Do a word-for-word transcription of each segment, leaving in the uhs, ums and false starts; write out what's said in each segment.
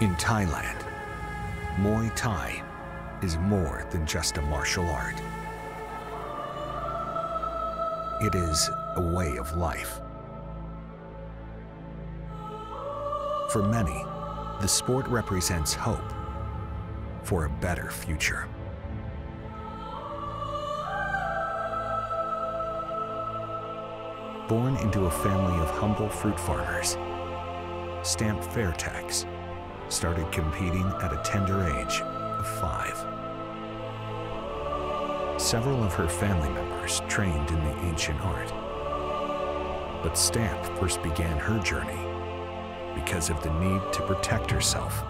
In Thailand, Muay Thai is more than just a martial art. It is a way of life. For many, the sport represents hope for a better future. Born into a family of humble fruit farmers, Stamp Fairtex started competing at a tender age of five. Several of her family members trained in the ancient art, but Stamp first began her journey because of the need to protect herself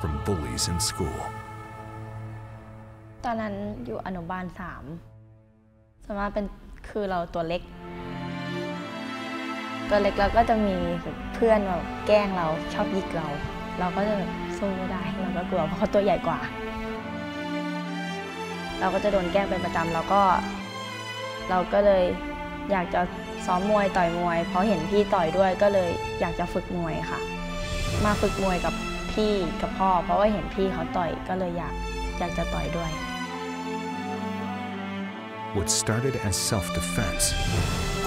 from bullies in school. ตอนนั้นอยู่อนุบาลสามสามารถเป็นคือเราตัวเล็กตัวเล็กเราก็จะมีเพื่อนแบบแกล้งเราชอบยิกเราเราก็จะสู้ไม่ได้เราก็กลัวเพราะเขาตัวใหญ่กว่าเราก็จะโดนแกล้งเป็นประจำแล้วก็เราก็เลยอยากจะซ้อมมวยต่อยมวยเพราะเห็นพี่ต่อยด้วยก็เลยอยากจะฝึกมวยค่ะมาฝึกมวยกับพี่กับพ่อเพราะว่าเห็นพี่เขาต่อยก็เลยอยากอยากจะต่อยด้วย What started as self-defense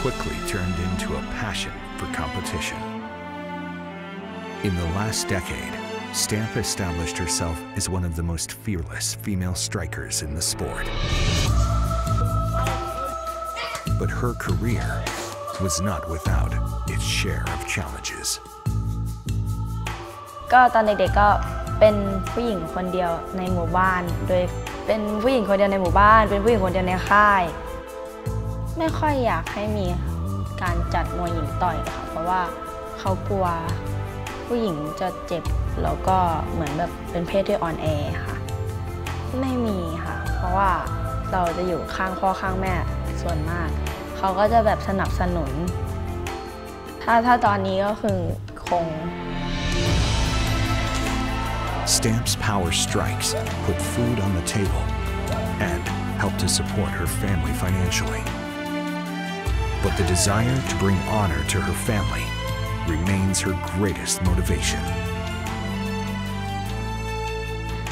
quickly turned into a passion for competition. In the last decade, Stamp established herself as one of the most fearless female strikers in the sport. But her career was not without its share of challenges. ก็ตอนเด็กๆก็เป็นผู้หญิงคนเดียวในหมู่บ้านโดยเป็นผู้หญิงคนเดียวในหมู่บ้านเป็นผู้หญิงคนเดียวในค่ายไม่ค่อยอยากให้มีการจัดมวยหญิงต่อยค่ะเพราะว่าเขากลัวผู้หญิงจะเจ็บแล้วก็เหมือนแบบเป็นเพศที่อ่อนแอค่ะไม่มีค่ะเพราะว่าเราจะอยู่ข้างพ่อข้างแม่ส่วนมากเขาก็จะแบบสนับสนุนถ้าถ้าตอนนี้ก็คือคง Stamp's power strikes put food on the table and helped to support her family financially. But the desire to bring honor to her family remains her greatest motivation.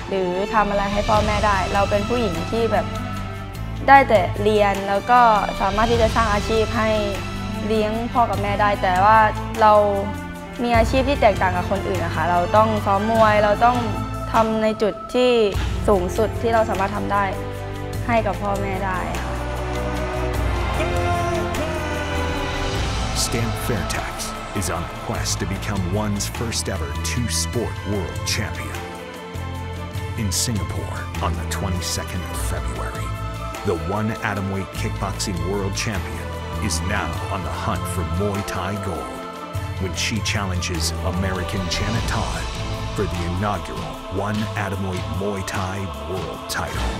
หรือทำอะไรให้พ่อแม่ได้เราเป็นผู้หญิงที่แบบได้แต่เรียนแล้วก็สามารถที่จะสร้างอาชีพให้เลี้ยงพ่อกับแม่ได้แต่ว่าเรามีอาชีพที่แตกต่างกับคนอื่นนะคะเราต้องซ้อมมวยเราต้องทำในจุดที่สูงสุดที่เราสามารถทำได้ให้กับพ่อแม่ได้ Stamp Fairtex is on a quest to become one's first ever two-sport world champion. In Singapore on the twenty-second of February, the ONE Atomweight Kickboxing World Champion is now on the hunt for Muay Thai gold when she challenges American Janet Todd for the inaugural ONE Atomweight Muay Thai World title.